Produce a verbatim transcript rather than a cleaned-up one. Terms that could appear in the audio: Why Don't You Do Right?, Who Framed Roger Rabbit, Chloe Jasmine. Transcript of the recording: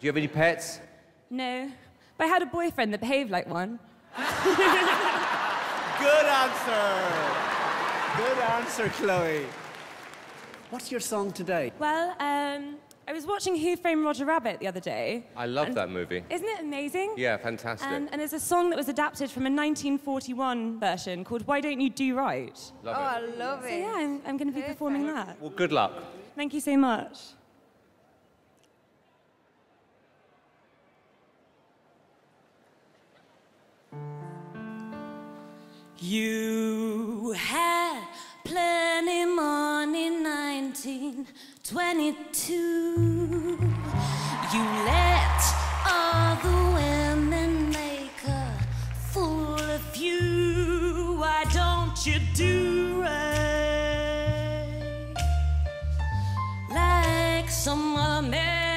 Do you have any pets? No, but I had a boyfriend that behaved like one. Good answer. Good answer, Chloe. What's your song today? Well, um, I was watching Who Framed Roger Rabbit the other day. I love that movie. Isn't it amazing? Yeah, fantastic. Um, and there's a song that was adapted from a nineteen forty-one version called Why Don't You Do Right? Love oh, it. I love it. So yeah, I'm, I'm going to be Perfect. performing that. Well, good luck. Thank you so much. You had plenty money in nineteen twenty-two. You let all the women make a fool of you. Why don't you do right? Like some American